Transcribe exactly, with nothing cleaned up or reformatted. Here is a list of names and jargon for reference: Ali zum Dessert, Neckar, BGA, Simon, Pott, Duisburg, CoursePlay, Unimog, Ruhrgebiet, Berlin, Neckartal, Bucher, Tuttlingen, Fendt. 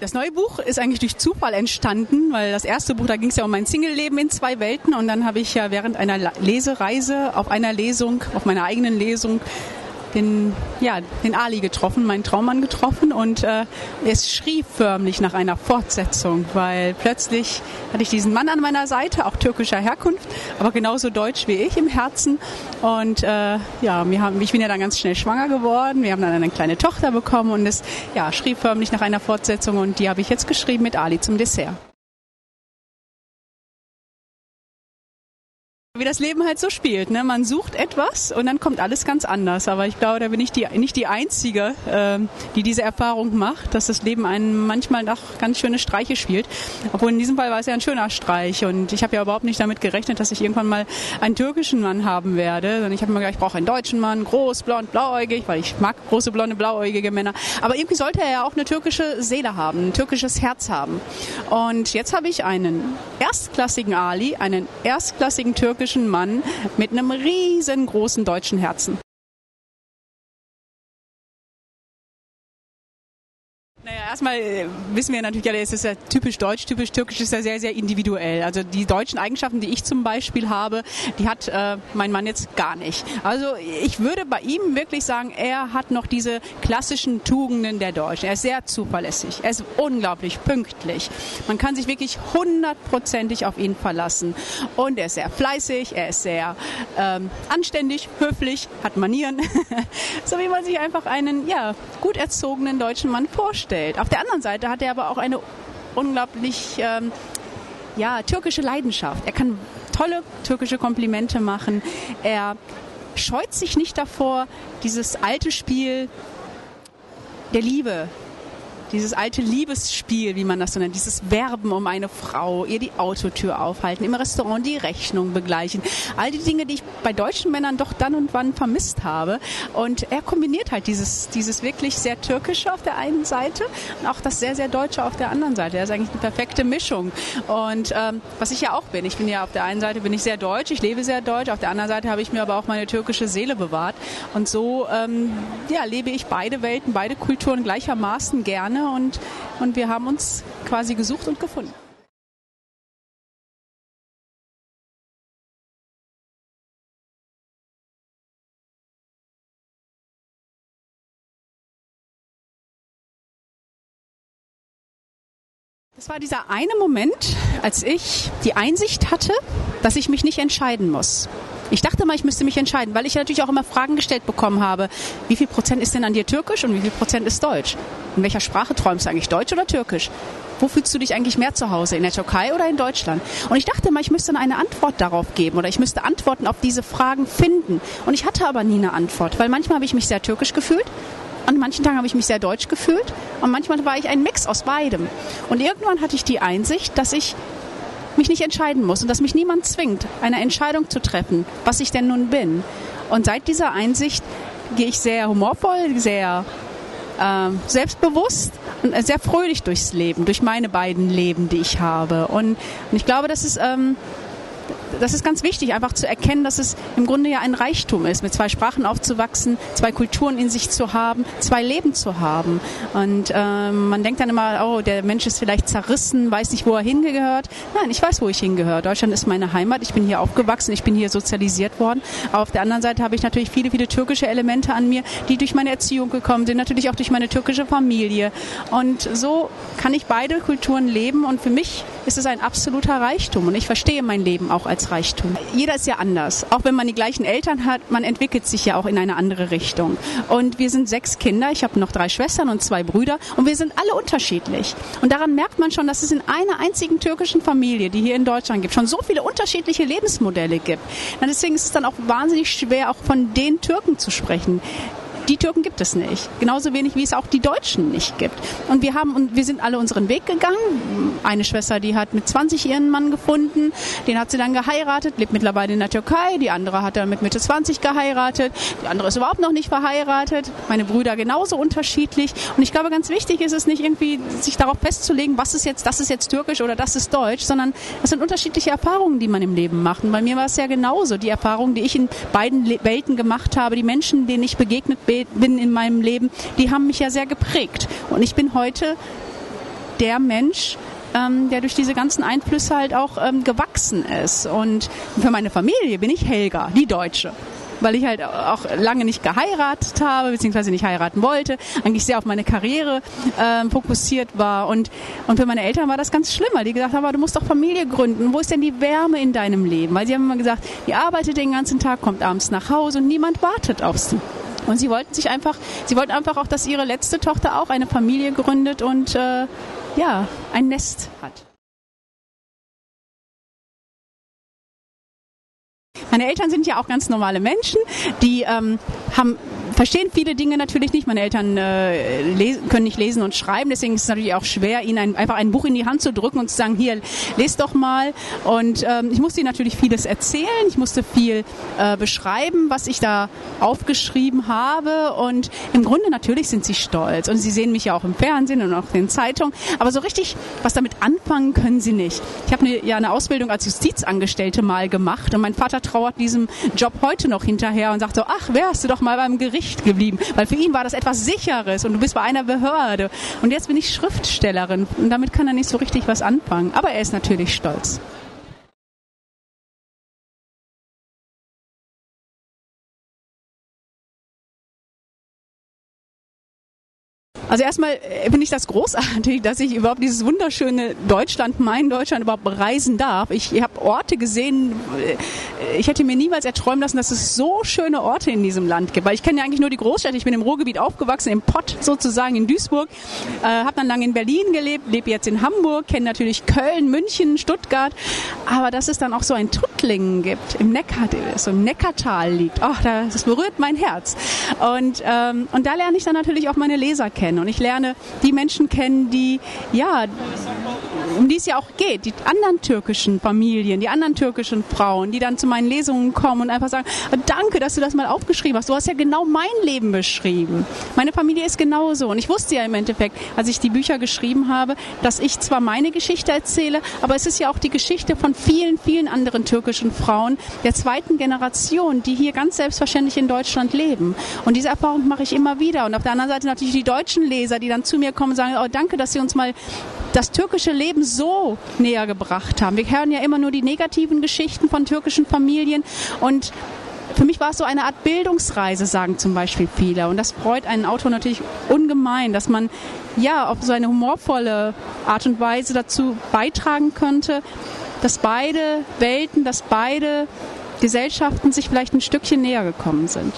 Das neue Buch ist eigentlich durch Zufall entstanden, weil das erste Buch, da ging es ja um mein Single-Leben in zwei Welten. Und dann habe ich ja während einer Lesereise auf einer Lesung, auf meiner eigenen Lesung, den, ja, den Ali getroffen, meinen Traummann getroffen. Und äh, es schrie förmlich nach einer Fortsetzung, weil plötzlich hatte ich diesen Mann an meiner Seite, auch türkischer Herkunft, aber genauso deutsch wie ich im Herzen. Und äh, ja, wir haben, ich bin ja dann ganz schnell schwanger geworden. Wir haben dann eine kleine Tochter bekommen und es ja, schrie förmlich nach einer Fortsetzung. Und die habe ich jetzt geschrieben mit Ali zum Dessert. Wie das Leben halt so spielt. Ne? Man sucht etwas und dann kommt alles ganz anders. Aber ich glaube, da bin ich die, nicht die Einzige, äh, die diese Erfahrung macht, dass das Leben einem manchmal auch ganz schöne Streiche spielt. Obwohl in diesem Fall war es ja ein schöner Streich. Und ich habe ja überhaupt nicht damit gerechnet, dass ich irgendwann mal einen türkischen Mann haben werde. Sondern ich habe mir gedacht, ich brauche einen deutschen Mann, groß, blond, blauäugig, weil ich mag große, blonde, blauäugige Männer. Aber irgendwie sollte er ja auch eine türkische Seele haben, ein türkisches Herz haben. Und jetzt habe ich einen erstklassigen Ali, einen erstklassigen türkischen Mann mit einem riesengroßen deutschen Herzen. Naja, erstmal wissen wir natürlich, ja, es ist ja typisch deutsch, typisch türkisch, ist ja sehr, sehr individuell. Also die deutschen Eigenschaften, die ich zum Beispiel habe, die hat äh, mein Mann jetzt gar nicht. Also ich würde bei ihm wirklich sagen, er hat noch diese klassischen Tugenden der Deutschen. Er ist sehr zuverlässig, er ist unglaublich pünktlich. Man kann sich wirklich hundertprozentig auf ihn verlassen. Und er ist sehr fleißig, er ist sehr ähm, anständig, höflich, hat Manieren. So wie man sich einfach einen, ja, gut erzogenen deutschen Mann vorstellt. Auf der anderen Seite hat er aber auch eine unglaublich ähm, ja, türkische Leidenschaft. Er kann tolle türkische Komplimente machen. Er scheut sich nicht davor, dieses alte Spiel der Liebe, dieses alte Liebesspiel, wie man das so nennt, dieses Werben um eine Frau, ihr die Autotür aufhalten, im Restaurant die Rechnung begleichen. All die Dinge, die ich bei deutschen Männern doch dann und wann vermisst habe. Und er kombiniert halt dieses, dieses wirklich sehr Türkische auf der einen Seite und auch das sehr, sehr Deutsche auf der anderen Seite. Er ist eigentlich eine perfekte Mischung. Und ähm, was ich ja auch bin, ich bin ja auf der einen Seite bin ich sehr deutsch, ich lebe sehr deutsch, auf der anderen Seite habe ich mir aber auch meine türkische Seele bewahrt. Und so ähm, ja, lebe ich beide Welten, beide Kulturen gleichermaßen gerne. Und, und wir haben uns quasi gesucht und gefunden. Das war dieser eine Moment, als ich die Einsicht hatte, dass ich mich nicht entscheiden muss. Ich dachte mal, ich müsste mich entscheiden, weil ich natürlich auch immer Fragen gestellt bekommen habe. Wie viel Prozent ist denn an dir türkisch und wie viel Prozent ist deutsch? In welcher Sprache träumst du eigentlich? Deutsch oder türkisch? Wo fühlst du dich eigentlich mehr zu Hause? In der Türkei oder in Deutschland? Und ich dachte mal, ich müsste eine Antwort darauf geben oder ich müsste Antworten auf diese Fragen finden. Und ich hatte aber nie eine Antwort, weil manchmal habe ich mich sehr türkisch gefühlt. An manchen Tagen habe ich mich sehr deutsch gefühlt. Und manchmal war ich ein Mix aus beidem. Und irgendwann hatte ich die Einsicht, dass ich mich nicht entscheiden muss und dass mich niemand zwingt, eine Entscheidung zu treffen, was ich denn nun bin. Und seit dieser Einsicht gehe ich sehr humorvoll, sehr äh, selbstbewusst und sehr fröhlich durchs Leben, durch meine beiden Leben, die ich habe. Und, und ich glaube, das ist, ähm, das ist ganz wichtig, einfach zu erkennen, dass es im Grunde ja ein Reichtum ist, mit zwei Sprachen aufzuwachsen, zwei Kulturen in sich zu haben, zwei Leben zu haben. Und ähm, man denkt dann immer, oh, der Mensch ist vielleicht zerrissen, weiß nicht, wo er hingehört. Nein, ich weiß, wo ich hingehöre. Deutschland ist meine Heimat, ich bin hier aufgewachsen, ich bin hier sozialisiert worden. Aber auf der anderen Seite habe ich natürlich viele, viele türkische Elemente an mir, die durch meine Erziehung gekommen sind, natürlich auch durch meine türkische Familie. Und so kann ich beide Kulturen leben und für mich ist es ein absoluter Reichtum und ich verstehe mein Leben auch als Reichtum. Jeder ist ja anders. Auch wenn man die gleichen Eltern hat, man entwickelt sich ja auch in eine andere Richtung. Und wir sind sechs Kinder, ich habe noch drei Schwestern und zwei Brüder und wir sind alle unterschiedlich. Und daran merkt man schon, dass es in einer einzigen türkischen Familie, die hier in Deutschland gibt, schon so viele unterschiedliche Lebensmodelle gibt. Und deswegen ist es dann auch wahnsinnig schwer, auch von den Türken zu sprechen. Die Türken gibt es nicht. Genauso wenig, wie es auch die Deutschen nicht gibt. Und wir haben, und wir sind alle unseren Weg gegangen. Eine Schwester, die hat mit zwanzig ihren Mann gefunden. Den hat sie dann geheiratet, lebt mittlerweile in der Türkei. Die andere hat dann mit Mitte zwanzig geheiratet. Die andere ist überhaupt noch nicht verheiratet. Meine Brüder genauso unterschiedlich. Und ich glaube, ganz wichtig ist es nicht irgendwie, sich darauf festzulegen, was ist jetzt, das ist jetzt türkisch oder das ist deutsch, sondern es sind unterschiedliche Erfahrungen, die man im Leben macht. Und bei mir war es ja genauso. Die Erfahrungen, die ich in beiden Welten gemacht habe, die Menschen, denen ich begegnet bin, bin in meinem Leben, die haben mich ja sehr geprägt. Und ich bin heute der Mensch, ähm, der durch diese ganzen Einflüsse halt auch ähm, gewachsen ist. Und für meine Familie bin ich Helga, die Deutsche. Weil ich halt auch lange nicht geheiratet habe, beziehungsweise nicht heiraten wollte, eigentlich sehr auf meine Karriere ähm, fokussiert war. Und, und für meine Eltern war das ganz schlimm, weil die gesagt haben, du musst doch Familie gründen. Wo ist denn die Wärme in deinem Leben? Weil sie haben immer gesagt, die arbeitet den ganzen Tag, kommt abends nach Hause und niemand wartet auf sie. Und sie wollten sich einfach, sie wollten einfach auch, dass ihre letzte Tochter auch eine Familie gründet und äh, ja, ein Nest hat. Meine Eltern sind ja auch ganz normale Menschen, die ähm, haben, verstehen viele Dinge natürlich nicht. Meine Eltern äh, lesen, können nicht lesen und schreiben, deswegen ist es natürlich auch schwer, ihnen ein, einfach ein Buch in die Hand zu drücken und zu sagen, hier, lest doch mal. Und ähm, ich musste ihnen natürlich vieles erzählen, ich musste viel äh, beschreiben, was ich da aufgeschrieben habe. Und im Grunde natürlich sind sie stolz und sie sehen mich ja auch im Fernsehen und auch in den Zeitungen, aber so richtig was damit anfangen können sie nicht. Ich habe ne, ja eine Ausbildung als Justizangestellte mal gemacht und mein Vater traut diesem Job heute noch hinterher und sagt so, ach, wärst du doch mal beim Gericht geblieben, weil für ihn war das etwas Sicheres und du bist bei einer Behörde und jetzt bin ich Schriftstellerin und damit kann er nicht so richtig was anfangen, aber er ist natürlich stolz. Also erstmal finde ich das großartig, dass ich überhaupt dieses wunderschöne Deutschland, mein Deutschland, überhaupt bereisen darf. Ich, ich habe Orte gesehen, ich hätte mir niemals erträumen lassen, dass es so schöne Orte in diesem Land gibt. Weil ich kenne ja eigentlich nur die Großstädte. Ich bin im Ruhrgebiet aufgewachsen, im Pott sozusagen, in Duisburg. Äh, habe dann lange in Berlin gelebt, lebe jetzt in Hamburg, kenne natürlich Köln, München, Stuttgart. Aber dass es dann auch so ein Tuttlingen gibt, im Neckar, so im Neckartal liegt, oh, das berührt mein Herz. Und, ähm, und da lerne ich dann natürlich auch meine Leser kennen. Und ich lerne die Menschen kennen, die, ja, um die es ja auch geht, die anderen türkischen Familien, die anderen türkischen Frauen, die dann zu meinen Lesungen kommen und einfach sagen, danke, dass du das mal aufgeschrieben hast, du hast ja genau mein Leben beschrieben. Meine Familie ist genauso und ich wusste ja im Endeffekt, als ich die Bücher geschrieben habe, dass ich zwar meine Geschichte erzähle, aber es ist ja auch die Geschichte von vielen, vielen anderen türkischen Frauen der zweiten Generation, die hier ganz selbstverständlich in Deutschland leben. Und diese Erfahrung mache ich immer wieder und auf der anderen Seite natürlich die deutschen Leser, die dann zu mir kommen und sagen, oh danke, dass Sie uns mal das türkische Leben so näher gebracht haben. Wir hören ja immer nur die negativen Geschichten von türkischen Familien und für mich war es so eine Art Bildungsreise, sagen zum Beispiel viele. Und das freut einen Autor natürlich ungemein, dass man ja auf so eine humorvolle Art und Weise dazu beitragen könnte, dass beide Welten, dass beide Gesellschaften sich vielleicht ein Stückchen näher gekommen sind.